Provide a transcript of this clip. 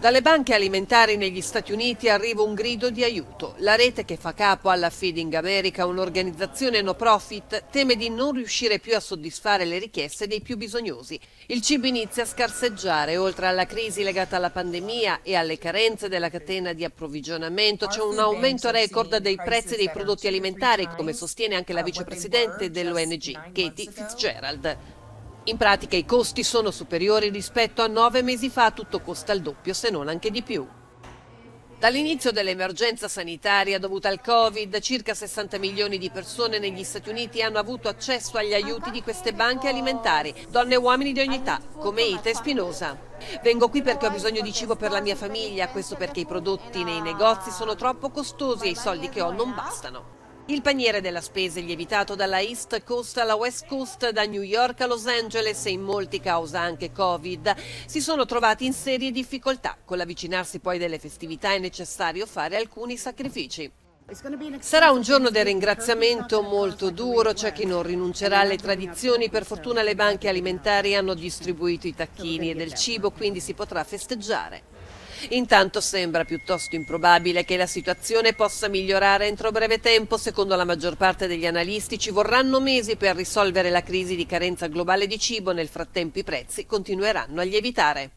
Dalle banche alimentari negli Stati Uniti arriva un grido di aiuto. La rete che fa capo alla Feeding America, un'organizzazione no profit, teme di non riuscire più a soddisfare le richieste dei più bisognosi. Il cibo inizia a scarseggiare. Oltre alla crisi legata alla pandemia e alle carenze della catena di approvvigionamento, c'è un aumento record dei prezzi dei prodotti alimentari, come sostiene anche la vicepresidente dell'ONG, Katie Fitzgerald. In pratica i costi sono superiori rispetto a 9 mesi fa, tutto costa il doppio se non anche di più. Dall'inizio dell'emergenza sanitaria dovuta al Covid, circa 60 milioni di persone negli Stati Uniti hanno avuto accesso agli aiuti di queste banche alimentari, donne e uomini di ogni età, come Ita e Spinosa. Vengo qui perché ho bisogno di cibo per la mia famiglia, questo perché i prodotti nei negozi sono troppo costosi e i soldi che ho non bastano. Il paniere della spesa è lievitato dalla East Coast alla West Coast, da New York a Los Angeles, e in molti, causa anche Covid, si sono trovati in serie difficoltà. Con l'avvicinarsi poi delle festività è necessario fare alcuni sacrifici. Sarà un giorno del ringraziamento molto duro, c'è chi non rinuncerà alle tradizioni. Per fortuna le banche alimentari hanno distribuito i tacchini e del cibo, quindi si potrà festeggiare. Intanto sembra piuttosto improbabile che la situazione possa migliorare entro breve tempo. Secondo la maggior parte degli analisti ci vorranno mesi per risolvere la crisi di carenza globale di cibo. Nel frattempo i prezzi continueranno a lievitare.